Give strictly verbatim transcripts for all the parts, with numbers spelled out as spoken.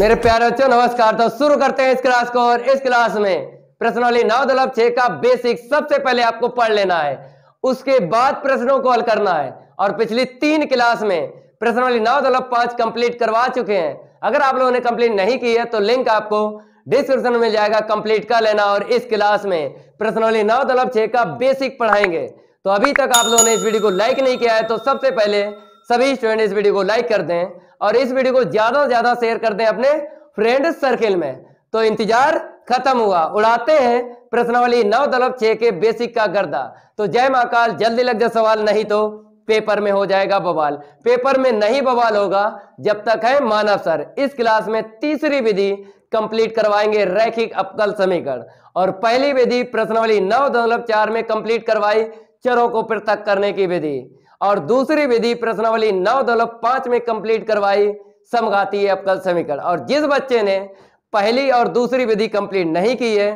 मेरे प्यारे बच्चों नमस्कार। तो शुरू करते हैं इस क्लास को, और इस क्लास में प्रश्नावली नौ दशमलव छह का बेसिक सबसे पहले आपको पढ़ लेना है, उसके बाद प्रश्नों को हल करना है। और पिछली तीन क्लास में प्रश्नावली नौ दशमलव पांच कंप्लीट करवा चुके हैं। अगर आप लोगों ने कंप्लीट नहीं की है तो लिंक आपको डिस्क्रिप्शन में मिल जाएगा, कंप्लीट कर लेना। और इस क्लास में प्रश्नावली नौ दशमलव छह का बेसिक पढ़ाएंगे। तो अभी तक आप लोगों ने इस वीडियो को लाइक नहीं किया है तो सबसे पहले सभी स्टूडेंट इस वीडियो को लाइक कर दें, और इस वीडियो को ज्यादा से ज्यादा शेयर कर दें अपने फ्रेंड सर्किल में। तो इंतजार खत्म हुआ, उड़ाते हैं प्रश्नावली नौ दशमलव छह के बेसिक का गर्दा। तो जय महाकाल, जल्दी लग जा सवाल, नहीं तो पेपर में हो जाएगा बवाल। पेपर में नहीं बवाल होगा जब तक है मानव सर। इस क्लास में तीसरी विधि कंप्लीट करवाएंगे रैखिक अवकल समीकरण, और पहली विधि प्रश्नावली नौ दशमलव चार में कंप्लीट करवाई चरों को पृथक करने की विधि, और दूसरी विधि प्रश्नावली नौ दशमलव पांच में कंप्लीट करवाई समघातीय अवकल समीकरण। और जिस बच्चे ने पहली और दूसरी विधि कंप्लीट नहीं की है,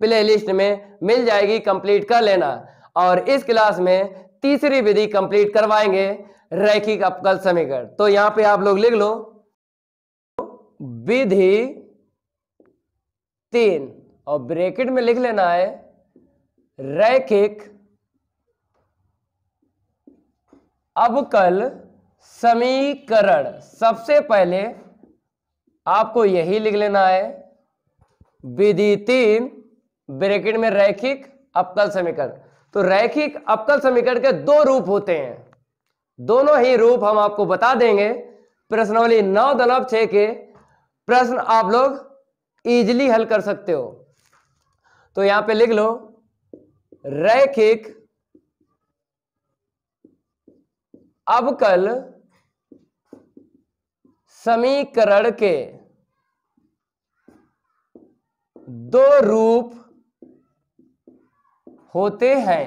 प्लेलिस्ट में मिल जाएगी, कंप्लीट कर लेना। और इस क्लास में तीसरी विधि कंप्लीट करवाएंगे रैखिक अवकल समीकरण। तो यहां पे आप लोग लिख लो विधि तीन, और ब्रैकेट में लिख लेना है रैखिक अवकल समीकरण। सबसे पहले आपको यही लिख लेना है विधि तीन, ब्रैकेट में रैखिक अवकल समीकरण। तो रैखिक अवकल समीकरण के दो रूप होते हैं, दोनों ही रूप हम आपको बता देंगे। प्रश्नावली नौ दशमलव छह के प्रश्न आप लोग इजीली हल कर सकते हो। तो यहां पे लिख लो रैखिक अवकल समीकरण के दो रूप होते हैं,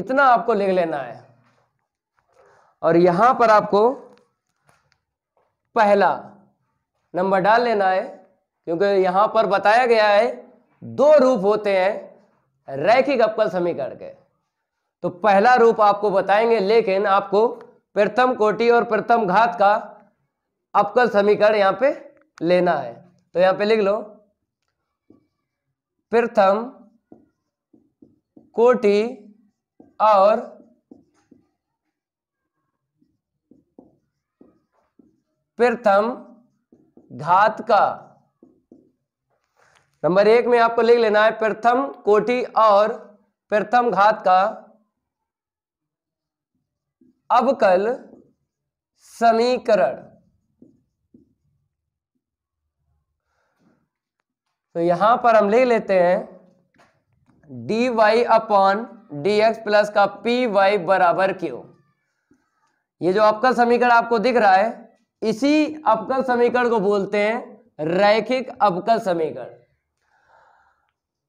इतना आपको लिख लेना है। और यहां पर आपको पहला नंबर डाल लेना है, क्योंकि यहां पर बताया गया है दो रूप होते हैं रैखिक अवकल समीकरण के। तो पहला रूप आपको बताएंगे, लेकिन आपको प्रथम कोटि और प्रथम घात का अवकल समीकरण यहां पे लेना है। तो यहां पे लिख लो प्रथम कोटि और प्रथम घात का, नंबर एक में आपको लिख लेना है प्रथम कोटि और प्रथम घात का अवकल समीकरण। तो यहां पर हम ले लेते हैं D Y upon D x plus का पी वाई बराबर क्यू। ये जो अवकल समीकरण आपको दिख रहा है, इसी अवकल समीकरण को बोलते हैं रैखिक अवकल समीकरण।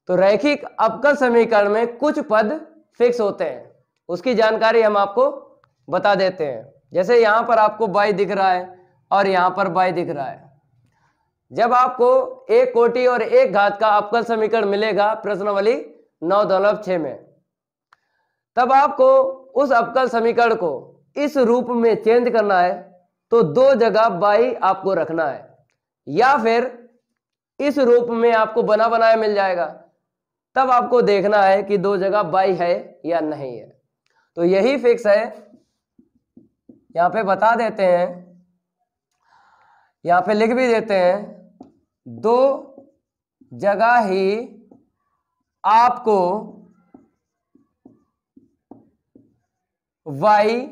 तो रैखिक अवकल समीकरण में कुछ पद फिक्स होते हैं, उसकी जानकारी हम आपको बता देते हैं। जैसे यहां पर आपको बाई दिख रहा है और यहां पर बाई दिख रहा है। जब आपको एक कोटि और एक घात का अवकल समीकरण मिलेगा प्रश्नावली नौ दशमलव छह में, तब आपको उस अवकल समीकरण को इस रूप में चेंज करना है। तो दो जगह बाई आपको रखना है, या फिर इस रूप में आपको बना बनाया मिल जाएगा। तब आपको देखना है कि दो जगह बाई है या नहीं है। तो यही फिक्स है, यहां पे बता देते हैं, यहां पे लिख भी देते हैं। दो जगह ही आपको y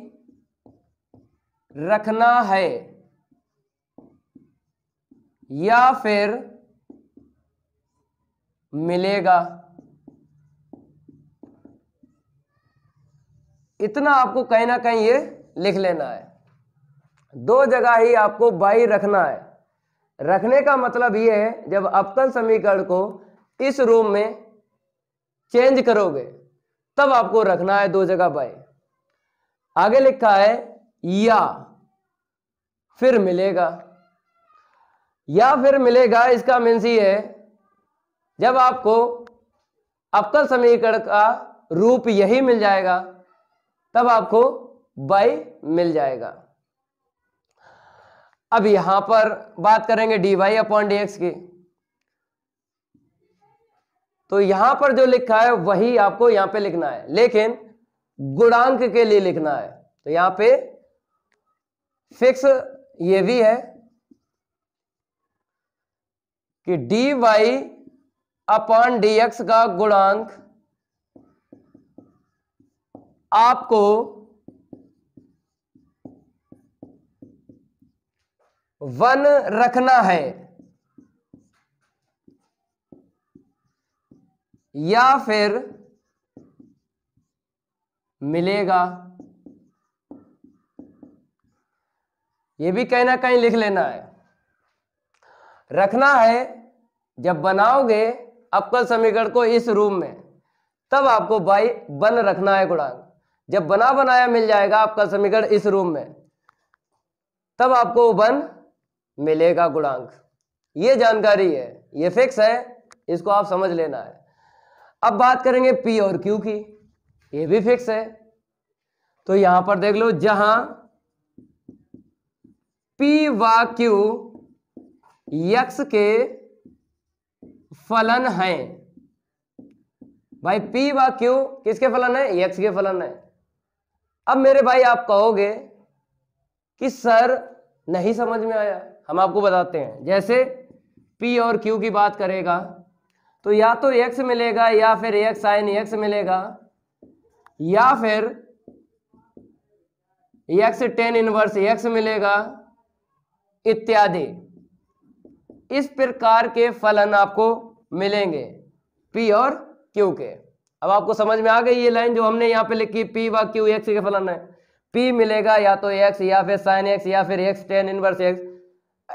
रखना है, या फिर मिलेगा, इतना आपको कहीं ना कहीं ये लिख लेना है। दो जगह ही आपको बाई रखना है। रखने का मतलब यह है, जब अवकल समीकरण को इस रूप में चेंज करोगे तब आपको रखना है दो जगह बाई। आगे लिखा है या फिर मिलेगा। या फिर मिलेगा इसका मीन्स ये है, जब आपको अवकल समीकरण का रूप यही मिल जाएगा तब आपको बाई मिल जाएगा। अब यहां पर बात करेंगे D Y upon D x की, तो यहां पर जो लिखा है वही आपको यहां पे लिखना है, लेकिन गुणांक के लिए लिखना है। तो यहां पे फिक्स ये भी है कि D Y upon D x का गुणांक आपको वन रखना है या फिर मिलेगा। ये भी कहीं ना कहीं लिख लेना है, रखना है। जब बनाओगे अवकल समीकरण को इस रूप में, तब आपको बाई बन रखना है गुणांक। जब बना बनाया मिल जाएगा अवकल समीकरण इस रूप में, तब आपको वन मिलेगा गुणांक। ये जानकारी है, ये फिक्स है, इसको आप समझ लेना है। अब बात करेंगे पी और क्यू की, ये भी फिक्स है। तो यहां पर देख लो, जहां पी व क्यू एक्स के फलन हैं। भाई पी व क्यू किसके फलन है? एक्स के फलन है। अब मेरे भाई आप कहोगे कि सर नहीं समझ में आया, हम आपको बताते हैं। जैसे पी और क्यू की बात करेगा तो या तो एक्स मिलेगा या फिर एक्स साइन एक्स मिलेगा या फिर एक्स टेन इनवर्स एक्स मिलेगा इत्यादि। इस प्रकार के फलन आपको मिलेंगे पी और क्यू के। अब आपको समझ में आ गई ये लाइन जो हमने यहाँ पे लिखी, पी व क्यू एक्स के फलन है। P मिलेगा या तो x या फिर साइन x या फिर x टेन इनवर्स x।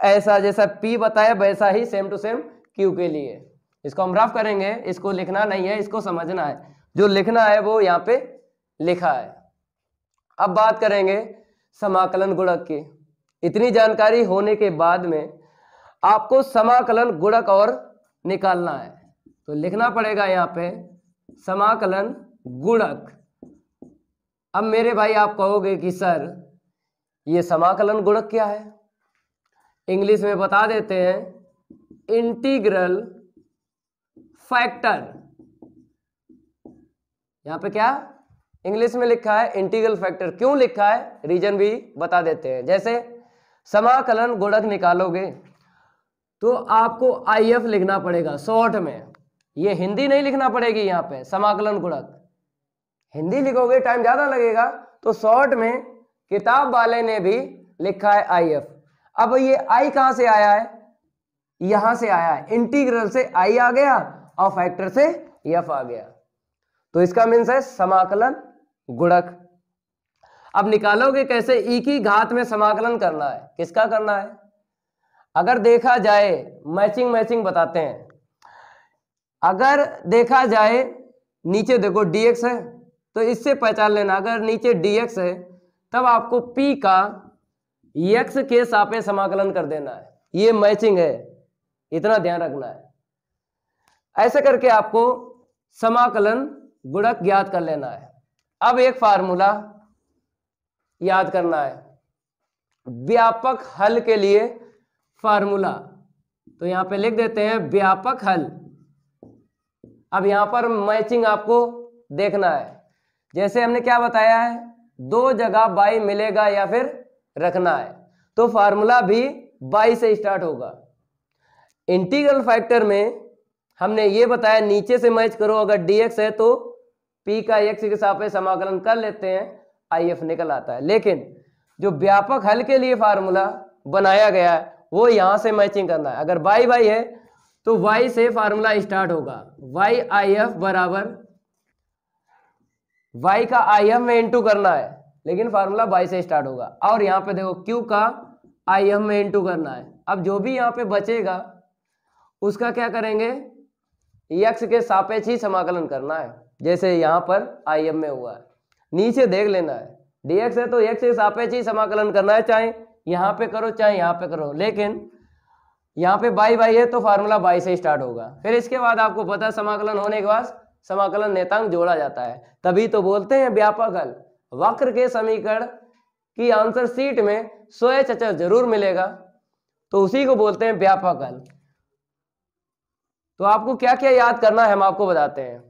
ऐसा जैसा P बताया वैसा ही सेम टू सेम Q के लिए। इसको हम रफ करेंगे, इसको लिखना नहीं है, इसको समझना है। जो लिखना है वो यहाँ पे लिखा है। अब बात करेंगे समाकलन गुणक की। इतनी जानकारी होने के बाद में आपको समाकलन गुणक और निकालना है, तो लिखना पड़ेगा यहाँ पे समाकलन गुणक। अब मेरे भाई आप कहोगे कि सर ये समाकलन गुणक क्या है? इंग्लिश में बता देते हैं, इंटीग्रल फैक्टर। यहां पे क्या इंग्लिश में लिखा है? Integral factor. क्यों लिखा है रीजन भी बता देते हैं। जैसे समाकलन गुणक निकालोगे तो आपको आई एफ लिखना पड़ेगा शॉर्ट में। ये हिंदी नहीं लिखना पड़ेगी यहां पे। समाकलन गुणक हिंदी लिखोगे टाइम ज्यादा लगेगा, तो शॉर्ट में किताब वाले ने भी लिखा है आई एफ। अब ये आई कहां से आया है? यहां से आया है। इंटीग्रल से आई आ गया और फैक्टर से एफ आ गया, तो इसका मीन्स है समाकलन गुणक। अब निकालोगे कैसे? ई की घात में समाकलन करना है। किसका करना है? अगर देखा जाए, मैचिंग मैचिंग बताते हैं। अगर देखा जाए नीचे देखो डीएक्स है, तो इससे पहचान लेना। अगर नीचे dx है तब आपको p का x के सापेक्ष समाकलन कर देना है। ये मैचिंग है, इतना ध्यान रखना है। ऐसे करके आपको समाकलन गुणक ज्ञात कर लेना है। अब एक फार्मूला याद करना है व्यापक हल के लिए। फार्मूला तो यहां पे लिख देते हैं व्यापक हल। अब यहां पर मैचिंग आपको देखना है। जैसे हमने क्या बताया है, दो जगह बाई मिलेगा या फिर रखना है, तो फार्मूला भी बाई से स्टार्ट होगा। इंटीग्रल फैक्टर में हमने ये बताया नीचे से मैच करो, अगर dx है तो p का x के सापेक्ष समाकलन कर लेते हैं, if निकल आता है। लेकिन जो व्यापक हल के लिए फार्मूला बनाया गया है वो यहाँ से मैचिंग करना है। अगर y y है तो y से फार्मूला स्टार्ट होगा, y if बराबर y का आई एम में इंटू करना है, लेकिन फार्मूला y से स्टार्ट होगा। और यहाँ पे देखो q का आई एम में इंटू करना है। अब जो भी यहाँ पे बचेगा उसका क्या करेंगे, x के सापेक्ष ही समाकलन करना है। जैसे यहाँ पर आई एम में हुआ है, नीचे देख लेना है dx है तो x के सापेक्ष ही समाकलन करना है, चाहे यहाँ पे करो चाहे यहाँ पे करो। लेकिन यहाँ पे y y है तो फार्मूला y से स्टार्ट होगा। फिर इसके बाद आपको पता है समाकलन होने के बाद समाकलन नेतांक जोड़ा जाता है, तभी तो बोलते हैं व्यापक हल। वक्र के समीकरण की आंसर शीट में स्वयं जरूर मिलेगा, तो उसी को बोलते हैं व्यापकल। तो आपको क्या क्या याद करना है हम आपको बताते हैं।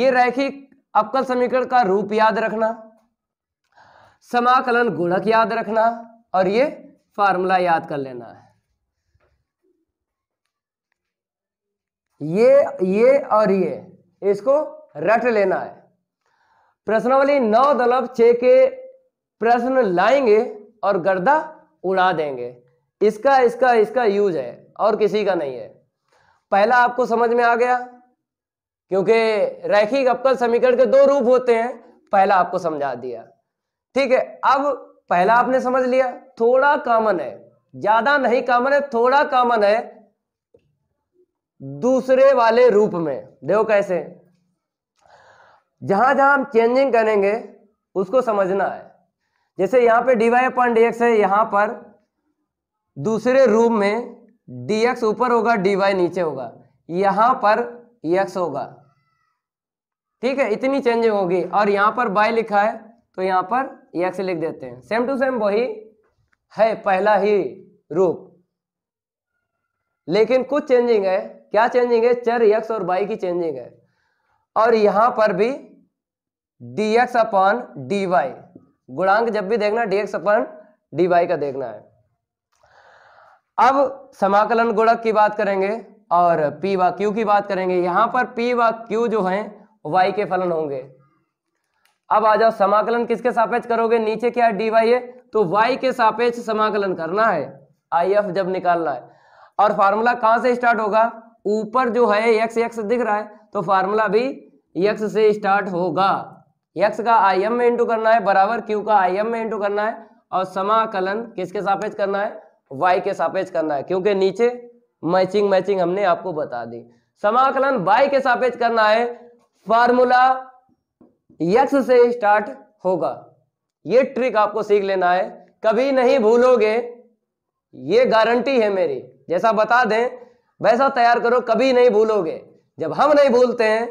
ये रैखिक अवकल समीकरण का रूप याद रखना, समाकलन गुणक याद रखना और ये फार्मूला याद कर लेना है। ये ये और ये इसको रट लेना है। प्रश्नावली नौ दलब छह के प्रश्न लाएंगे और गर्दा उड़ा देंगे। इसका इसका इसका यूज है और किसी का नहीं है। पहला आपको समझ में आ गया क्योंकि रैखिक अवकल समीकरण के दो रूप होते हैं, पहला आपको समझा दिया। ठीक है, अब पहला आपने समझ लिया। थोड़ा कॉमन है, ज्यादा नहीं कॉमन है, थोड़ा कॉमन है दूसरे वाले रूप में। देखो कैसे, जहां जहां हम चेंजिंग करेंगे उसको समझना है। जैसे यहां पे डीवाई अपॉन डीएक्स है, यहां पर दूसरे रूप में डीएक्स ऊपर होगा, डीवाई नीचे होगा, यहां पर एक्स होगा। ठीक है, इतनी चेंजिंग होगी। और यहां पर बाय लिखा है तो यहां पर एक्स लिख देते हैं। सेम टू सेम वही है पहला ही रूप, लेकिन कुछ चेंजिंग है। क्या चेंजिंग है? चर एक्स और वाई की चेंजिंग है। और यहां पर भी डीएक्स अपॉन डीवाई, गुणांक जब भी देखना डीएक्स अपॉन डीवाई का देखना है। अब समाकलन गुणक की बात करेंगे और पी व क्यू की बात करेंगे। यहां पर पी व क्यू जो हैं वाई के फलन होंगे। अब आ जाओ, समाकलन किसके सापेक्ष करोगे? नीचे क्या है? डीवाई है, तो वाई के सापेक्ष समाकलन करना है। आई एफ जब निकालना है और फार्मूला कहां से स्टार्ट होगा? ऊपर जो है एक्स एक्स दिख रहा है तो फार्मूला भी एक्स से स्टार्ट होगा। एक्स का आई एम में इंटू करना है, बराबर क्यू का आई एम में इंटू करना है। और समाकलन किसके सापेक्ष करना है? वाई के सापेक्ष करना है, क्योंकि नीचे मैचिंग मैचिंग हमने आपको बता दी। समाकलन वाई के सापेक्ष करना है, फार्मूला एक्स से स्टार्ट होगा। ये ट्रिक आपको सीख लेना है, कभी नहीं भूलोगे, ये गारंटी है मेरी। जैसा बता दें वैसा तैयार करो, कभी नहीं भूलोगे। जब हम नहीं भूलते हैं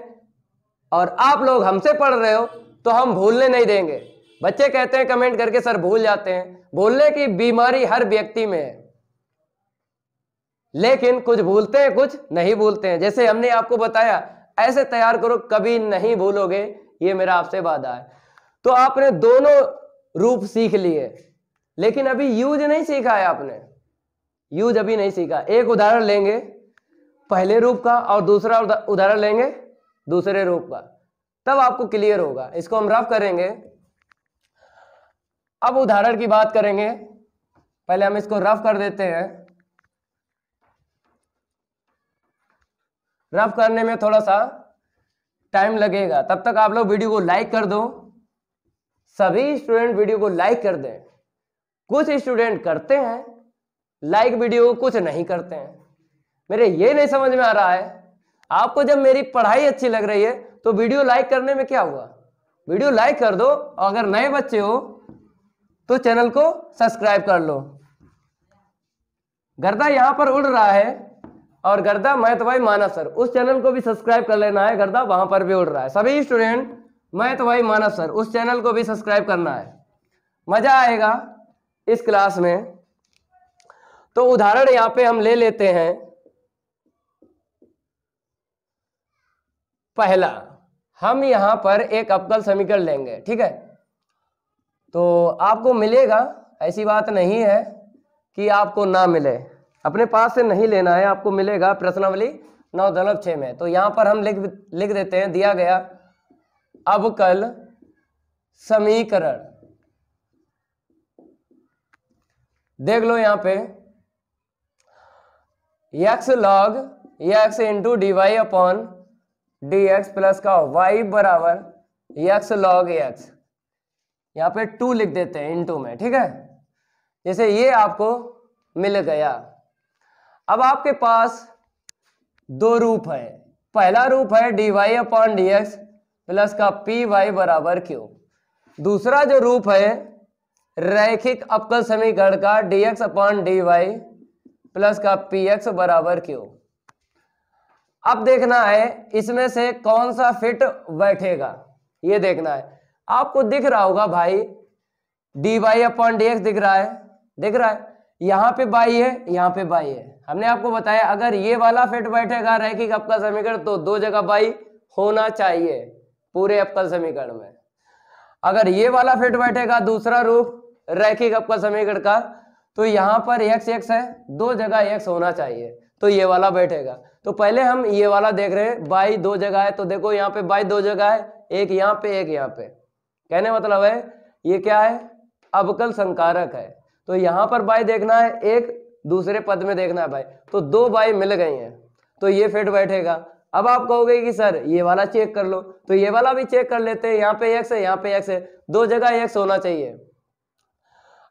और आप लोग हमसे पढ़ रहे हो तो हम भूलने नहीं देंगे। बच्चे कहते हैं कमेंट करके सर भूल जाते हैं। भूलने की बीमारी हर व्यक्ति में है, लेकिन कुछ भूलते हैं कुछ नहीं भूलते हैं। जैसे हमने आपको बताया ऐसे तैयार करो, कभी नहीं भूलोगे, ये मेरा आपसे वादा है। तो आपने दोनों रूप सीख लिए, लेकिन अभी यूज नहीं सीखा है आपने। यूज अभी नहीं सीखा। एक उदाहरण लेंगे पहले रूप का और दूसरा उदाहरण लेंगे दूसरे रूप का, तब आपको क्लियर होगा। इसको हम रफ करेंगे। अब उदाहरण की बात करेंगे। पहले हम इसको रफ कर देते हैं। रफ करने में थोड़ा सा टाइम लगेगा, तब तक आप लोग वीडियो को लाइक कर दो। सभी स्टूडेंट वीडियो को लाइक कर दें। कुछ स्टूडेंट करते हैं लाइक वीडियो, कुछ नहीं करते हैं। मेरे ये नहीं समझ में आ रहा है, आपको जब मेरी पढ़ाई अच्छी लग रही है तो वीडियो लाइक करने में क्या हुआ? वीडियो लाइक कर दो। अगर नए बच्चे हो तो चैनल को सब्सक्राइब कर लो। गर्दा यहाँ पर उड़ रहा है और गर्दा मैथ भाई मानव सर, उस चैनल को भी सब्सक्राइब कर लेना है। गर्दा वहां पर भी उड़ रहा है। सभी स्टूडेंट मैथ भाई मानव सर, उस चैनल को भी सब्सक्राइब करना है, मजा आएगा इस क्लास में। तो उदाहरण यहां पे हम ले लेते हैं पहला। हम यहां पर एक अवकल समीकरण लेंगे, ठीक है? तो आपको मिलेगा, ऐसी बात नहीं है कि आपको ना मिले, अपने पास से नहीं लेना है, आपको मिलेगा प्रश्नावली नौ दशमलव छः में। तो यहां पर हम लिख लिख देते हैं, दिया गया अवकल समीकरण। देख लो यहां पे X log X into D Y upon D x plus का वाई बराबर एक्स लॉग एक्स, यहाँ पे टू लिख देते हैं इंटू में, ठीक है? जैसे ये आपको मिल गया। अब आपके पास दो रूप है। पहला रूप है D Y upon D x plus का पी वाई बराबर क्यू। दूसरा जो रूप है रैखिक अवकल समीकरण का D x upon D Y plus का पी एक्स बराबर क्यू। अब देखना है इसमें से कौन सा फिट बैठेगा, ये देखना है। आपको दिख रहा होगा भाई D Y upon D X दिख रहा है, दिख रहा है। यहाँ पे बाई है, यहाँ पे बाई है। हमने आपको बताया अगर ये वाला फिट बैठेगा रैखिक अवकल समीकरण तो दो जगह बाई होना चाहिए पूरे अवकल समीकरण में। अगर ये वाला फिट बैठेगा दूसरा रूप रैखिक अवकल समीकरण का तो यहाँ पर एक्स एक्स है, दो जगह एक्स होना चाहिए तो ये वाला बैठेगा। तो पहले हम ये वाला देख रहे हैं बाई दो जगह है, तो देखो यहाँ पे बाई दो जगह है, एक यहाँ पे एक यहाँ पे। कहने मतलब है ये क्या है, अवकल संकारक है। तो यहाँ पर बाई देखना है, एक दूसरे पद में देखना है बाई, तो दो बाई मिल गई हैं तो ये फिट बैठेगा। अब आप कहोगे कि सर ये वाला चेक कर लो, तो ये वाला भी चेक कर लेते हैं, यहाँ पे एक्स है यहाँ पे एक्स है, दो जगह एक्स होना चाहिए।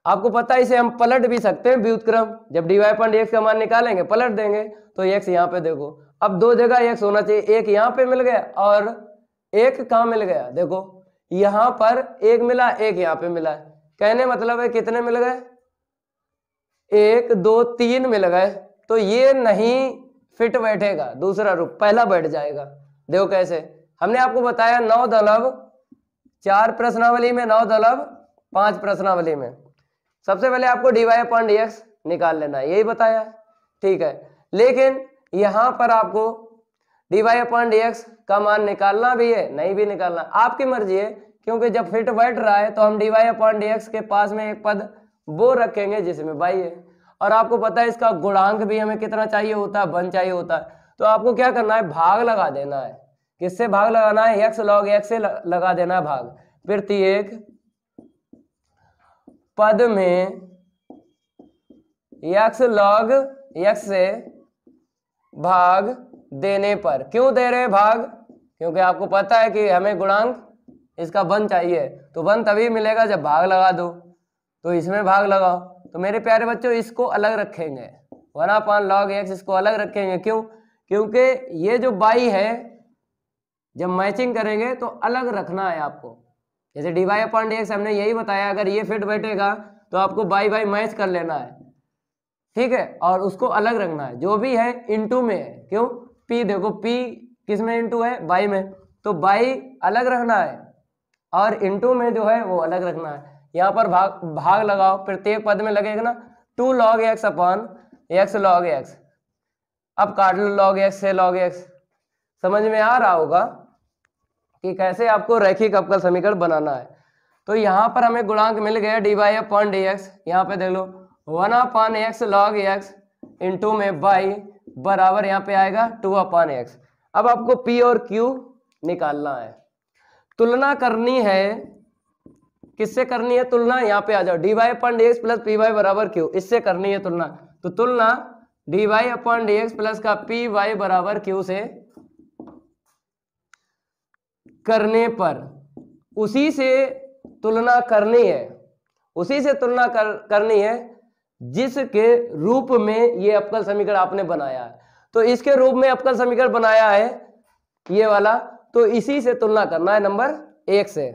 आपको पता है इसे हम पलट भी सकते हैं व्युत्क्रम, जब डीवाई पॉइंट एक्स का मान निकालेंगे पलट देंगे तो एक्स यहाँ पे देखो, अब दो जगह एक्स होना चाहिए, एक यहाँ पे मिल गया और एक कहाँ मिल गया, देखो यहाँ पर एक मिला एक यहाँ पे मिला। कहने मतलब है कितने मिल गए, एक दो तीन मिल गए। तो ये नहीं फिट बैठेगा, दूसरा रूप पहला बैठ जाएगा। देखो कैसे हमने आपको बताया नौ दलव चार प्रश्नावली में, नौ दलव पांच प्रश्नावली में। सबसे पहले आपको डीवाई अपॉन डीएक्स निकाल लेना है, यही बताया ठीक है। लेकिन यहाँ पर आपको डीवाई अपॉन डीएक्स का मान निकालना भी है नहीं भी निकालना, आपकी मर्जी है। क्योंकि जब फिट बैठ रहा है तो हम डीवाई अपॉन डीएक्स के पास में एक पद वो रखेंगे जिसमें बाई है, और आपको पता है इसका गुणांक भी हमें कितना चाहिए होता है, वन चाहिए होता है। तो आपको क्या करना है, भाग लगा देना है। किससे भाग लगाना है, एक्स लॉग एक्स से लगा देना है भाग। प्रत्येक पद में एक्स लॉग एक्स से भाग देने पर, क्यों दे रहे हैं भाग, क्योंकि आपको पता है कि हमें गुणांक इसका वन चाहिए, तो वन तभी मिलेगा जब भाग लगा दो, तो इसमें भाग लगाओ। तो मेरे प्यारे बच्चों इसको अलग रखेंगे, वन अपॉन लॉग एक्स इसको अलग रखेंगे, क्यों, क्योंकि ये जो बाई है जब मैचिंग करेंगे तो अलग रखना है आपको। जैसे D Y upon D X हमने यही बताया अगर ये फिट बैठेगा तो आपको बाई बाई मैच कर लेना है ठीक है, और उसको अलग रखना है। जो भी है इनटू में है, क्यों, पी देखो पी किस में इनटू है, बाई में, तो बाई अलग रखना है और इनटू में जो है वो अलग रखना है। यहाँ पर भाग भाग लगाओ, प्रत्येक पद में लगेगा ना two log x upon X log X. अब काट लो लॉग एक्स से लॉग एक्स। समझ में आ रहा होगा कि कैसे आपको रैखिक अवकल समीकरण बनाना है। तो यहाँ पर हमें गुणांक मिल गया D Y upon D X, यहाँ पे देख लो one upon X log X into में बाई बराबर यहाँ पे आएगा टू अपॉन एक्स। अब आपको पी और क्यू निकालना है, तुलना करनी है, किससे करनी है तुलना, यहाँ पे आ जाओ D Y upon D x plus P Y बराबर क्यू, इससे करनी है तुलना। तो तुलना D Y upon D x plus का पी वाई बराबर क्यू से करने पर, उसी से तुलना करनी है, उसी से तुलना कर, करनी है जिसके रूप में ये अवकल समीकरण आपने बनाया है। तो इसके रूप में अवकल समीकरण बनाया है ये वाला, तो इसी से तुलना करना है नंबर एक से।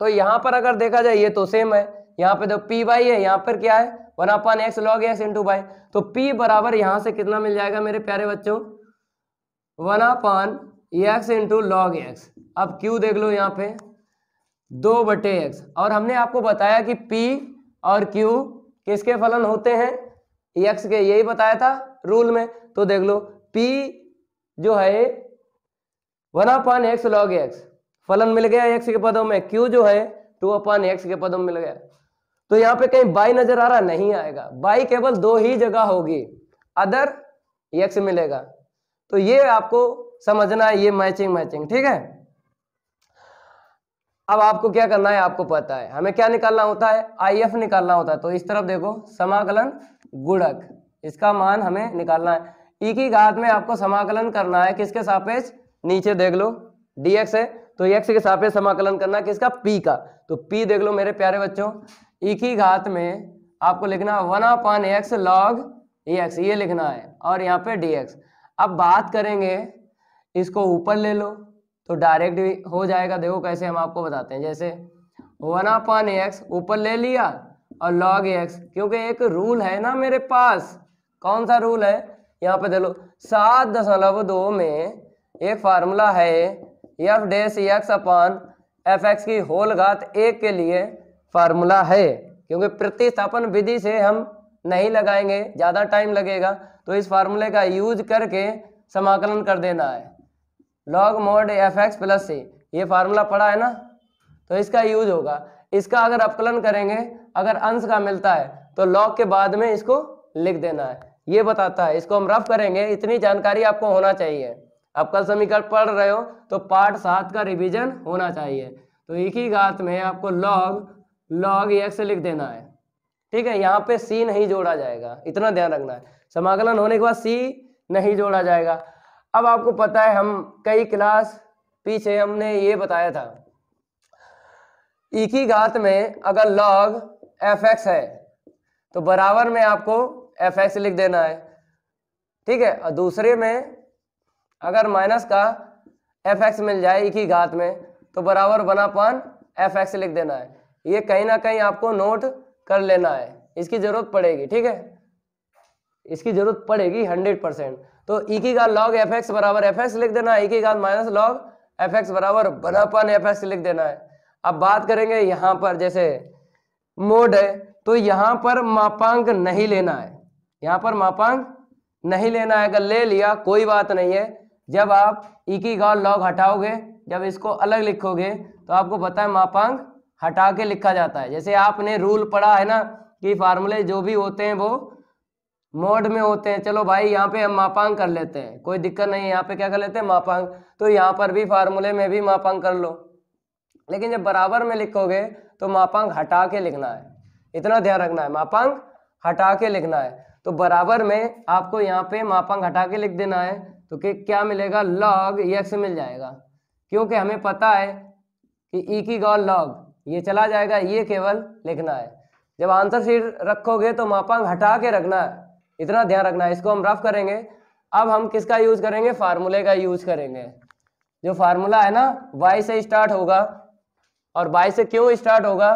तो यहाँ पर अगर देखा जाए ये तो सेम है, यहाँ पे तो पी बाई है, यहाँ पर क्या है one upon X log X into by. तो पी बराबर यहाँ से कितना मिल जाएगा मेरे प्यारे बच्चों, one upon X into log X. अब क्यू देख लो यहाँ पे दो बटे एक्स, और हमने आपको बताया कि पी और क्यू किसके फलन होते हैं, एक्स के, यही बताया था रूल में। तो देख लो पी जो है one upon X log X, फलन मिल गया एक्स के पदों में, क्यू जो है टू अपॉन एक्स के पदों में मिल गया। तो यहाँ पे कहीं बाई नजर आ रहा, नहीं आएगा, बाई केवल दो ही जगह होगी, अदर एक्स मिलेगा। तो ये आपको समझना है, ये मैचिंग मैचिंग ठीक है। अब आपको क्या करना है, आपको पता है हमें क्या निकालना होता है, आईएफ निकालना होता है। तो इस तरफ देखो समाकलन गुणक, इसका मान हमें निकालना है। ई की घात में आपको समाकलन करना है, किसके सापेक्ष, नीचे देख लो डीएक्स है तो एक्स के सापेक्ष समाकलन करना है किसका, पी का। तो पी देख लो मेरे प्यारे बच्चों, ई की घात में आपको लिखना one upon X log X, ये लिखना है, और यहाँ पे डीएक्स। अब बात करेंगे इसको ऊपर ले लो तो डायरेक्ट हो जाएगा, देखो कैसे हम आपको बताते हैं। जैसे वन अपॉन एक्स ऊपर ले लिया और लॉग एक्स, क्योंकि एक रूल है ना मेरे पास, कौन सा रूल है, यहाँ पे देख लो सात दशमलव दो में एक फार्मूला है F dash X upon F X की होल घात एक के लिए फार्मूला है, क्योंकि प्रतिस्थापन विधि से हम नहीं लगाएंगे, ज़्यादा टाइम लगेगा, तो इस फार्मूले का यूज करके समाकलन कर देना है। Log mod F x plus सी, ये फार्मूला पड़ा है ना, तो इसका यूज होगा। इसका अगर अपकलन करेंगे, अगर अंश का मिलता है तो लॉग के बाद में इसको लिख देना है, ये बताता है। इसको हम रफ करेंगे, इतनी जानकारी आपको होना चाहिए। आप कल समीकरण पढ़ रहे हो तो पार्ट सात का रिवीजन होना चाहिए। तो एक ही घात में आपको लॉग लॉग एक्स लिख देना है, ठीक है। यहाँ पे सी नहीं जोड़ा जाएगा, इतना ध्यान रखना है। समाकलन होने के बाद सी नहीं जोड़ा जाएगा। अब आपको पता है, हम कई क्लास पीछे हमने ये बताया था, एक ही घात में अगर लॉग एफ एक्स है तो बराबर में आपको एफ एक्स लिख देना है, ठीक है। और दूसरे में अगर माइनस का एफ एक्स मिल जाए एक ही घात में, तो बराबर बनापान एफ एक्स लिख देना है। ये कहीं ना कहीं आपको नोट कर लेना है, इसकी जरूरत पड़ेगी, ठीक है, इसकी जरूरत पड़ेगी हंड्रेड परसेंट। तो एक ही घात लॉग एफ एक्स बराबर एफ एक्स लिख देना है, एक ही घात माइनस लॉग एफ एक्स बराबर बनापान एफ एक्स लिख देना है। अब बात करेंगे यहाँ पर, जैसे मोड है तो यहाँ पर मापांक नहीं लेना है, यहाँ पर मापांक नहीं लेना है। अगर ले लिया कोई बात नहीं है। जब आप एक ही घात लॉग हटाओगे, जब इसको अलग लिखोगे, तो आपको पता है मापांक हटा के लिखा जाता है। जैसे आपने रूल पढ़ा है ना कि फार्मूले जो भी होते हैं वो मोड में होते हैं। चलो भाई, यहाँ पे हम मापांक कर लेते हैं, कोई दिक्कत नहीं है। यहाँ पे क्या कर लेते हैं, मापांक। तो यहाँ पर भी फार्मूले में भी मापांक कर लो, लेकिन जब बराबर में लिखोगे तो मापांक हटा के लिखना है, इतना ध्यान रखना है, मापांक हटा के लिखना है। तो बराबर में आपको यहाँ पे मापांक हटा के लिख देना है। तो क्या मिलेगा, लॉग एक्स मिल जाएगा, क्योंकि हमें पता है कि ई की गॉल लॉग ये चला जाएगा, ये केवल लिखना है। जब आंसर शीट रखोगे तो मापांक हटा के रखना है, इतना ध्यान रखना है। इसको हम रफ करेंगे। अब हम किसका यूज करेंगे, फार्मूले का यूज करेंगे। जो फार्मूला है ना, वाई से स्टार्ट होगा। और वाई से क्यों स्टार्ट होगा,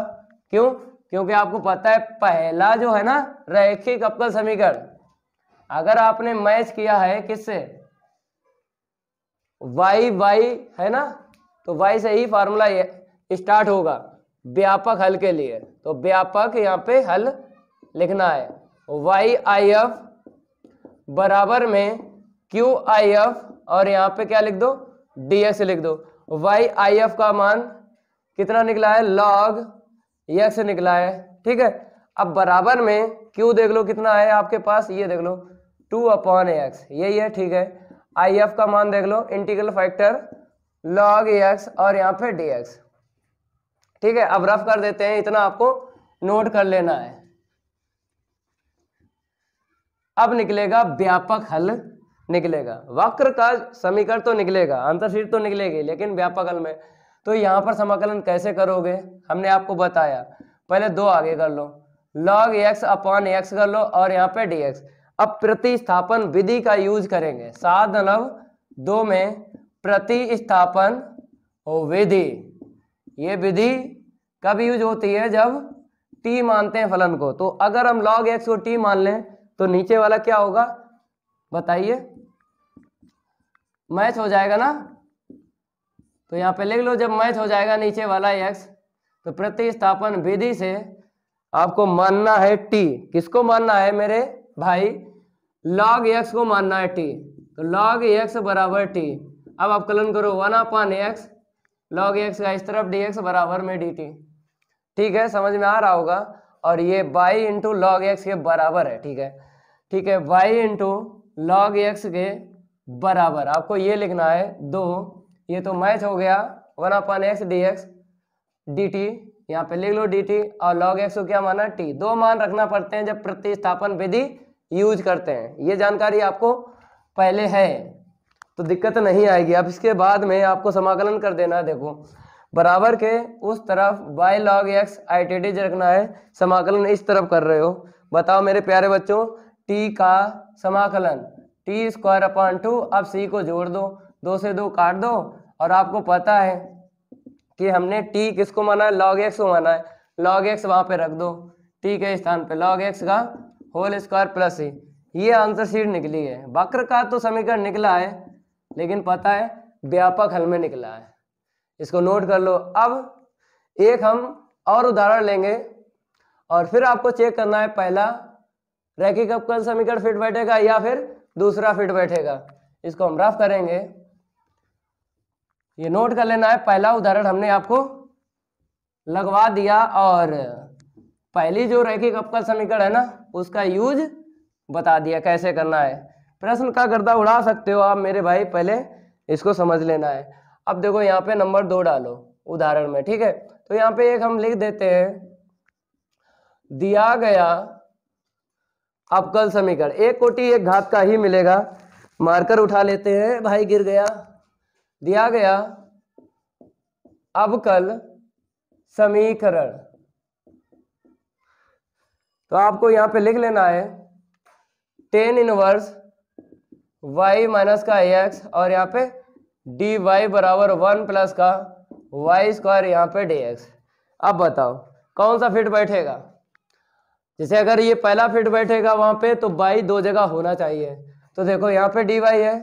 क्यों, क्योंकि आपको पता है पहला जो है ना रैखिक अवकल समीकरण, अगर आपने मैच किया है किससे, वाई वाई है ना, तो वाई से ही फार्मूला स्टार्ट होगा व्यापक हल के लिए। तो व्यापक यहाँ पे हल लिखना है। वाई आई एफ बराबर में क्यू आई एफ, और यहाँ पे क्या लिख दो, डी एक्स लिख दो। वाई आई एफ का मान कितना निकला है, लॉग एक्स निकला है, ठीक है। अब बराबर में क्यू देख लो कितना है आपके पास, ये देख लो टू अपॉन एक्स, यही है, ठीक है। आई एफ का मान देख लो, इंटीग्रल फैक्टर लॉग एक्स और यहाँ पे डी एक्स, ठीक है। अब रफ कर देते हैं, इतना आपको नोट कर लेना है। अब निकलेगा व्यापक हल निकलेगा, वक्र का समीकरण तो निकलेगा, आंसर शीट तो निकलेगी, लेकिन व्यापक हल में तो यहाँ पर समाकलन कैसे करोगे, हमने आपको बताया। पहले दो आगे कर लो, लॉग एक्स अपॉन एक्स कर लो और यहाँ पे डी एक्स। अब प्रतिस्थापन विधि का यूज करेंगे, सात दशमलव दो में प्रतिस्थापन विधि, ये विधि कब यूज होती है, जब टी मानते हैं फलन को। तो अगर हम लॉग एक्स को टी मान लें तो नीचे वाला क्या होगा बताइए, मैच हो जाएगा ना, तो यहाँ पे लिख लो, जब मैच हो जाएगा नीचे वाला एक्स, तो प्रतिस्थापन विधि से आपको मानना है टी। किसको मानना है मेरे भाई, लॉग एक्स को मानना है टी। तो लॉग एक्स बराबर टी। अब अवकलन करो, one upon X log X का इस तरफ डी एक्स बराबर में डी टी, ठीक है, समझ में आ रहा होगा। और ये वाई इंटू लॉग एक्स के बराबर है, ठीक है, ठीक है, वाई इंटू लॉग एक्स के बराबर आपको ये लिखना है दो, ये तो मैच हो गया, one upon X D X D T, यहाँ पे लिख लो डी टी। और लॉग एक्स को क्या माना, टी। दो मान रखना पड़ते हैं जब प्रतिस्थापन विधि यूज करते हैं, ये जानकारी आपको पहले है तो दिक्कत नहीं आएगी। अब इसके बाद में आपको समाकलन कर देना है। देखो, बराबर के उस तरफ Y log X I T D रखना है, समाकलन इस तरफ कर रहे हो। बताओ मेरे प्यारे बच्चों, टी का समाकलन टी स्क्वायर अपॉन टू, अब सी को जोड़ दो, दो से दो काट दो। और आपको पता है कि हमने टी किसको माना है, लॉग एक्स को माना है, लॉग एक्स वहाँ पे रख दो, टी के स्थान पे लॉग एक्स का होल स्क्वायर प्लस सी, ये आंसर शीट निकली है। वक्र का तो समीकरण निकला है, लेकिन पता है व्यापक हल में निकला है, इसको नोट कर लो। अब एक हम और उदाहरण लेंगे और फिर आपको चेक करना है पहला रैखिक अवकल समीकरण फिट बैठेगा या फिर दूसरा फिट बैठेगा। इसको हम रफ करेंगे, ये नोट कर लेना है। पहला उदाहरण हमने आपको लगवा दिया और पहली जो रैखिक अवकल समीकरण है ना उसका यूज बता दिया कैसे करना है। प्रश्न का गर्दा उड़ा सकते हो आप मेरे भाई, पहले इसको समझ लेना है। अब देखो यहाँ पे नंबर दो डालो उदाहरण में, ठीक है। तो यहाँ पे एक हम लिख देते हैं, दिया गया अवकल समीकरण, एक कोटि एक घात का ही मिलेगा। मार्कर उठा लेते हैं भाई, गिर गया। दिया गया अवकल समीकरण, तो आपको यहाँ पे लिख लेना है टेन इनवर्स y माइनस का एक्स और यहाँ पे डी वाई बराबर वन प्लस का वाई स्क्वायर यहाँ पे डी एक्स। अब बताओ कौन सा फिट बैठेगा। जैसे अगर ये पहला फिट बैठेगा वहाँ पे तो बाई दो जगह होना चाहिए। तो देखो यहाँ पे डी वाई है,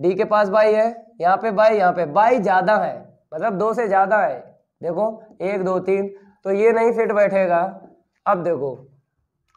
डी के पास बाई है, यहाँ पे बाई, यहाँ पे बाई ज़्यादा है, मतलब दो से ज़्यादा है। देखो एक दो तीन, तो ये नहीं फिट बैठेगा। अब देखो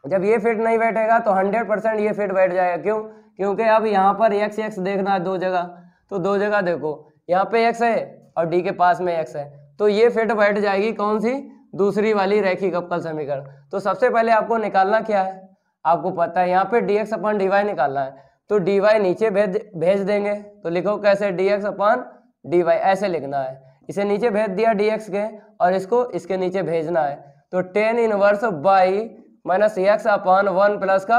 जब ये फिट नहीं बैठेगा तो हंड्रेड परसेंट ये फिट बैठ जाएगा। क्यों? क्योंकि अब यहाँ पर एक्स एक्स देखना है दो जगह, तो दो जगह देखो यहाँ पे एक्स है और डी के पास में एक्स है, तो ये फिट बैठ जाएगी कौन सी, दूसरी वाली रैखिक अवकल समीकरण। तो सबसे पहले आपको निकालना क्या है, आपको पता है यहाँ पे D X upon D Y निकालना है, तो डी वाई नीचे भेज भेज देंगे। तो लिखो कैसे, D X upon D Y, ऐसे लिखना है। इसे नीचे भेज दिया डी एक्स के और इसको इसके नीचे भेजना है। तो tan inverse Y minus x upon one plus का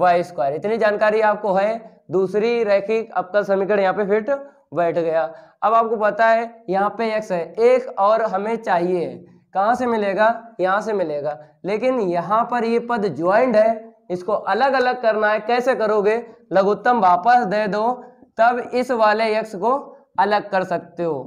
वाई स्क्वायर, इतनी जानकारी आपको है। दूसरी रैखिक अवकल समीकरण यहाँ पे फिट बैठ गया। अब आपको पता है यहाँ पे एक्स है, एक और हमें चाहिए, कहाँ से मिलेगा, यहाँ से मिलेगा। लेकिन यहाँ पर ये पद ज्वाइंट है, इसको अलग अलग करना है। कैसे करोगे, लघुत्तम वापस दे दो तब इस वाले एक्स को अलग कर सकते हो,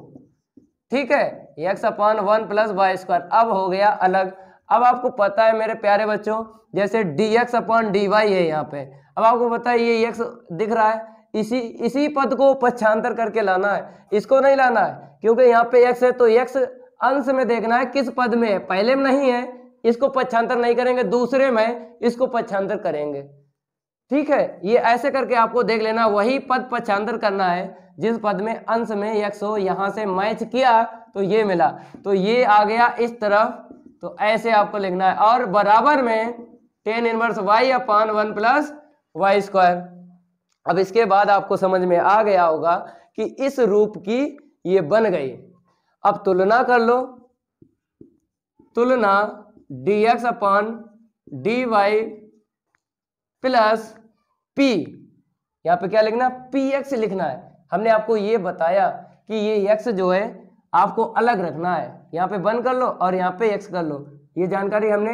ठीक है। X upon one plus Y square अब हो गया अलग। अब आपको पता है मेरे प्यारे बच्चों, जैसे D x upon D Y है यहाँ पे, अब आपको पता है ये एक्स दिख रहा है, इसी इसी पद को पक्षांतर करके लाना है, इसको नहीं लाना है। क्योंकि यहाँ पे एक्स है तो एक्स अंश में देखना है किस पद में है, पहले में नहीं है, इसको पक्षांतर नहीं करेंगे, दूसरे में इसको पक्षांतर करेंगे, ठीक है। ये ऐसे करके आपको देख लेना, वही पद पक्षांतर करना है जिस पद में अंश में एक्स हो। यहाँ से मैच किया तो ये मिला, तो ये आ गया इस तरफ, तो ऐसे आपको लिखना है। और बराबर में tan inverse Y upon one plus Y square. अब इसके बाद आपको समझ में आ गया होगा कि इस रूप की ये बन गई। अब तुलना कर लो, तुलना D x upon D Y plus P, यहाँ पे क्या लिखना, पी एक्स लिखना है। हमने आपको ये बताया कि ये एक्स जो है आपको अलग रखना है, यहाँ पे बंद कर लो और यहाँ पे एक्स कर लो। ये जानकारी हमने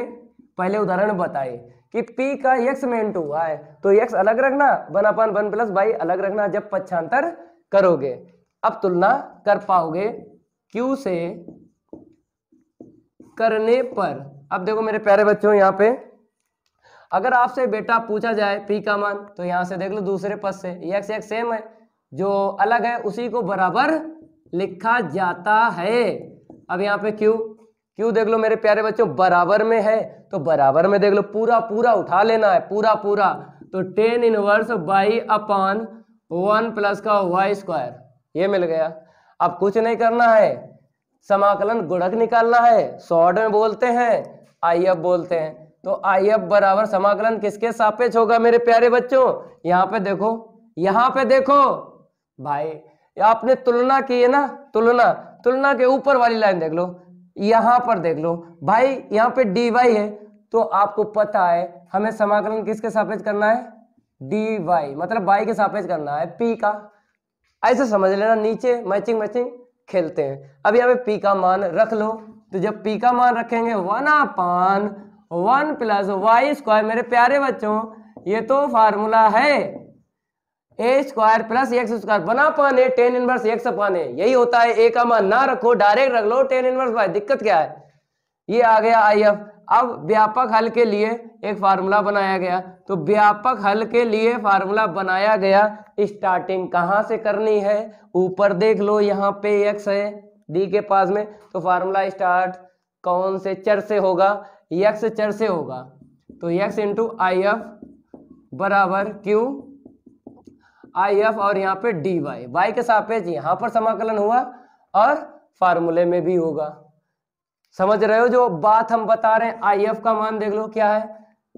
पहले उदाहरण बताई कि पी का एक्स में इंटू हुआ है, तो एक्स अलग रखना, one upon one plus Y अलग रखना जब पक्षांतर करोगे। अब तुलना कर पाओगे क्यू से करने पर। अब देखो मेरे प्यारे बच्चों, यहाँ पे अगर आपसे बेटा पूछा जाए पी का मान, तो यहाँ से देख लो दूसरे पद से, एक्स एक्स सेम है, जो अलग है उसी को बराबर लिखा जाता है। अब यहाँ पे क्यू क्यू देख लो मेरे प्यारे बच्चों, बराबर में है, तो बराबर में देख लो पूरा पूरा उठा लेना है, पूरा पूरा। तो tan inverse Y upon one plus का वाई स्क्वायर, ये मिल गया। अब कुछ नहीं करना है, समाकलन गुणक निकालना है, शॉर्ट में बोलते हैं आई एफ बोलते हैं। तो आई एफ बराबर समाकलन किसके सापेक्ष होगा मेरे प्यारे बच्चों, यहाँ पे देखो, यहाँ पे देखो भाई, आपने तुलना की है ना, तुलना तुलना के ऊपर वाली लाइन देख लो, यहाँ पर देख लो भाई, यहाँ पे डी वाई है, तो आपको पता है हमें समाकलन किसके सापेक्ष करना है, डी वाई, मतलब वाई के सापेक्ष करना है पी का। ऐसे समझ लेना, नीचे मैचिंग मैचिंग खेलते हैं। अब यहाँ पे पी का मान रख लो, तो जब पी का मान रखेंगे one upon one plus Y square, मेरे प्यारे बच्चों ये तो फार्मूला है ए स्क्वायर प्लस एक्स स्क्वायर बना पाने टेन इनवर्स एक्स पाने, यही होता है। ए का मान ना रखो, डायरेक्ट रख लो टेन इनवर्स वाई, दिक्कत क्या है। ये आ गया आई एफ। अब व्यापक हल के लिए एक फार्मूला बनाया गया, तो व्यापक हल के लिए फार्मूला बनाया गया, स्टार्टिंग कहाँ से करनी है, ऊपर देख लो यहाँ पे एक्स है डी के पास में, तो फार्मूला स्टार्ट कौन से चर से होगा, एक्स चर से होगा। तो एक्स इंटू आई एफ बराबर क्यू आई एफ और यहाँ पे डी वाई, वाई के सापेक्ष यहाँ पर समाकलन हुआ और फार्मूले में भी होगा। समझ रहे हो जो बात हम बता रहे हैं। आई एफ का मान देख लो क्या है,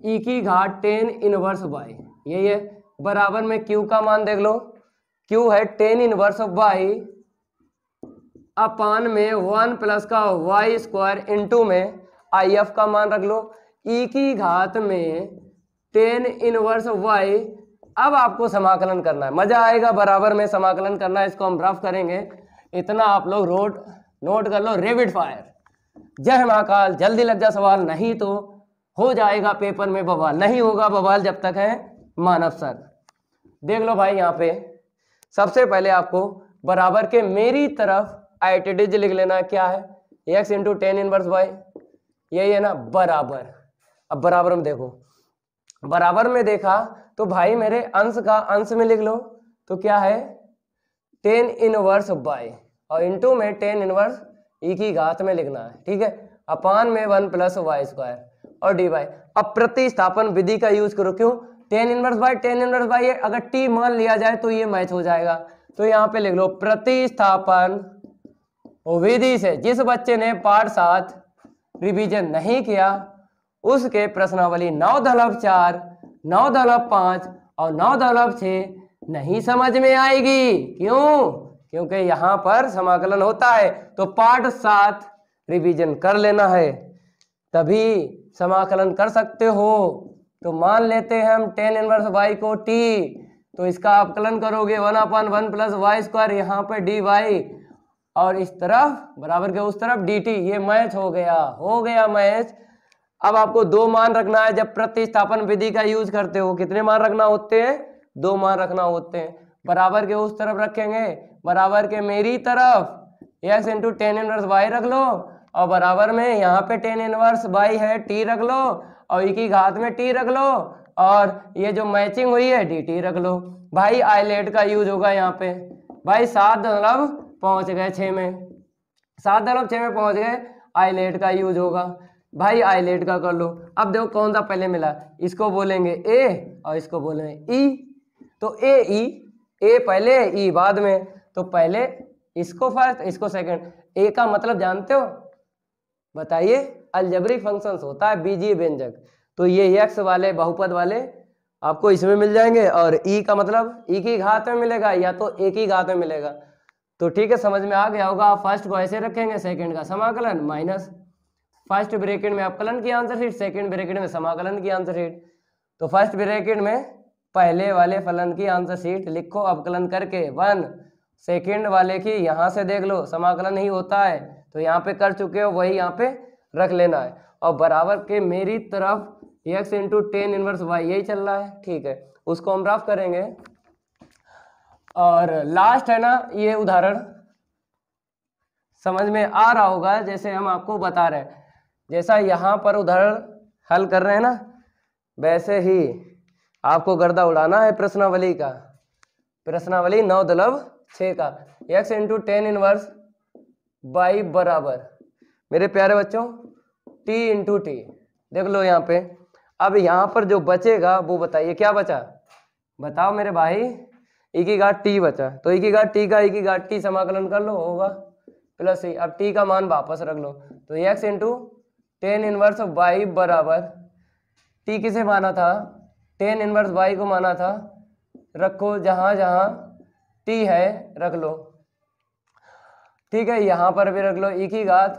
ई की घाट टेन इनवर्स वाई, यही है बराबर में क्यू का मान देख लो, क्यू है टेन इनवर्स वाई अपान में वन प्लस का वाई स्क्वायर इंटू में आई एफ का मान रख लो ई की घात में टेन इनवर्स वाई। अब आपको समाकलन करना है, मजा आएगा बराबर में समाकलन करना है, इसको हम रफ करेंगे। इतना आप लोग रोट नोट कर लो, रेपिड फायर, जय महाकाल, जल्दी लग जा सवाल, नहीं तो हो जाएगा पेपर में बवाल, नहीं होगा बवाल जब तक है मानव सर। देख लो भाई यहाँ पे सबसे पहले आपको बराबर के मेरी तरफ आई टी डी जी लिख लेना, क्या है X into tan inverse Y, यही है ना बराबर। अब बराबर में देखो, बराबर में देखा तो भाई मेरे अंश का अंश में लिख लो तो क्या है टेन इनवर्स वाई और इंटू में टेन इनवर्स ई की घात में लिखना है, ठीक है अपान में वन प्लस वाई स्क्वायर और डी वाई। अब प्रतिस्थापन विधि का यूज करो, क्यों tan inverse y tan inverse y है, अगर टी मान लिया जाए तो ये मैच हो जाएगा। तो यहाँ पे लिख लो प्रतिस्थापन विधि से, जिस बच्चे ने पाठ सात रिवीजन नहीं किया उसके प्रश्नावली नौ दशमलव चार नौ दशमलव पाँच और नौ दशमलव छः नहीं समझ में आएगी। क्यों? क्योंकि यहाँ पर समाकलन होता है, तो पाठ सात रिवीजन कर लेना है तभी समाकलन कर सकते हो। तो मान लेते हैं हम टेन इनवर्स वाई को टी, तो इसका अवकलन करोगे one upon one plus Y square, यहाँ पर डी वाई और इस तरफ बराबर के उस तरफ डीटी, ये मैच हो गया हो गया मैच। अब आपको दो मान रखना है जब प्रतिस्थापन विधि का यूज करते हो, कितने मान रखना होते हैं, दो मान रखना होते हैं। बराबर के उस तरफ रखेंगे, बराबर के मेरी तरफ x into tan inverse y रख लो और बराबर में यहाँ पे टेन इनवर्स वाई है टी रख लो और ई की घात में टी रख लो और ये जो मैचिंग हुई है डी टी रख लो। भाई आईलेट का यूज होगा यहाँ पे, भाई सात दशमलव पहुंच गए छः में, सात दशमलव छः में पहुंच गए, आईलेट का यूज होगा भाई, आईलेट का कर लो। अब देखो कौन सा पहले मिला, इसको बोलेंगे ए और इसको बोलेंगे ई, तो ए ई, ए पहले ई बाद में, तो पहले इसको फर्स्ट इसको सेकंड। ए का मतलब जानते हो, बताइए, अलजेब्रिक फंक्शंस होता है बीजीय व्यंजक, तो ये एक्स वाले बहुपद वाले आपको इसमें मिल जाएंगे और ई का मतलब ई की घात में मिलेगा या तो ए की घात में मिलेगा। तो ठीक है, समझ में आ गया होगा। आप फर्स्ट को ऐसे रखेंगे, सेकंड का समाकलन माइनस फर्स्ट ब्रैकेट में अवकलन की आंसर शीट, सेकंड ब्रैकेट में समाकलन की आंसर शीट। तो फर्स्ट ब्रैकेट में पहले वाले फलन की आंसर शीट लिखो अवकलन करके वन, सेकंड वाले की यहाँ से देख लो समाकलन ही होता है, तो यहाँ पे कर चुके हो वही यहाँ पे रख लेना है। और बराबर के मेरी तरफ x into tan inverse Y, यही चल रहा है, ठीक है, उसको हम रफ करेंगे। और लास्ट है ना ये उदाहरण, समझ में आ रहा होगा जैसे हम आपको बता रहे हैं, जैसा यहाँ पर उदाहरण हल कर रहे हैं ना वैसे ही आपको गर्दा उड़ाना है प्रश्नावली का, प्रश्नावली नौ दशमलव छः का। X into tan inverse y बराबर मेरे प्यारे बच्चों टी इंटू टी, देख लो यहाँ पे। अब यहाँ पर जो बचेगा वो बताइए क्या बचा, बताओ मेरे भाई, ई की घाट टी बचा, तो ई की घाट टी का ई की घाट टी समाकलन कर लो होगा प्लस ई। अब टी का मान वापस रख लो, तो x into tan inverse y बराबर टी किसे माना था, टेन इनवर्स वाई को माना था, रखो जहाँ जहाँ टी है रख लो, ठीक है, यहाँ पर भी रख लो ई की घात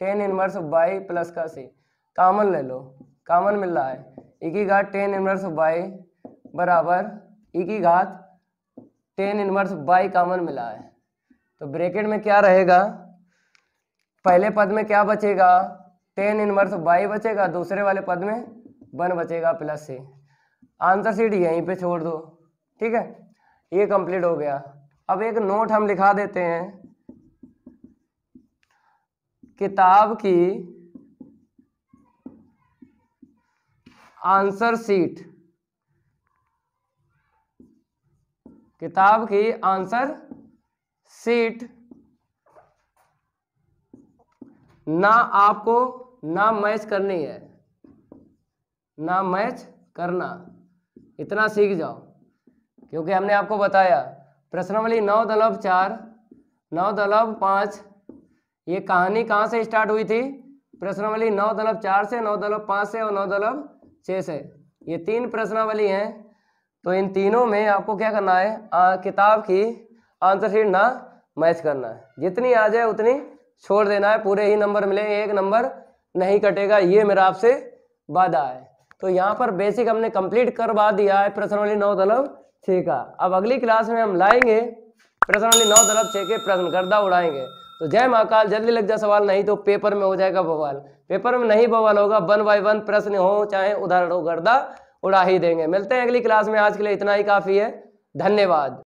टेन इनवर्स वाई प्लस का सी, कामन ले लो, कामन मिल रहा है ई की घात टेन इनवर्स वाई बराबर ई की घात टेन इनवर्स बाई कामन मिला है। तो ब्रैकेट में क्या रहेगा, पहले पद में क्या बचेगा, टेन इनवर्स बाई बचेगा, दूसरे वाले पद में वन बचेगा प्लस से। आंसर शीट यहीं पे छोड़ दो, ठीक है, ये कंप्लीट हो गया। अब एक नोट हम लिखा देते हैं, किताब की आंसर शीट, किताब की आंसर शीट ना आपको ना मैच करनी है, ना मैच करना, इतना सीख जाओ। क्योंकि हमने आपको बताया प्रश्नावली नौ दलब चार, नौ दलब पाँच, ये कहानी कहाँ से स्टार्ट हुई थी? प्रश्नावली नौ दलब चार से, नौ दलब पाँच से और नौ दलब छः से, ये तीन प्रश्नावली हैं। तो इन तीनों में आपको क्या करना है, आ, किताब की आंसर शीट ना मैच करना है, जितनी आ जाए उतनी छोड़ देना है, पूरे ही नंबर मिले, एक नंबर नहीं कटेगा, ये मेरा आपसे वादा है। तो यहाँ पर बेसिक हमने कंप्लीट करवा दिया है प्रश्नावली नौ दलब छः का। अब अगली क्लास में हम लाएंगे प्रश्नावली नौ दलब छः के प्रश्न, गर्दा उड़ाएंगे। तो जय महाकाल, जल्दी लग जा सवाल, नहीं तो पेपर में हो जाएगा बवाल। पेपर में नहीं बवाल होगा, वन बाय वन प्रश्न हो चाहे उदाहरण हो, गर्दा उड़ा ही देंगे। मिलते हैं अगली क्लास में, आज के लिए इतना ही काफ़ी है, धन्यवाद।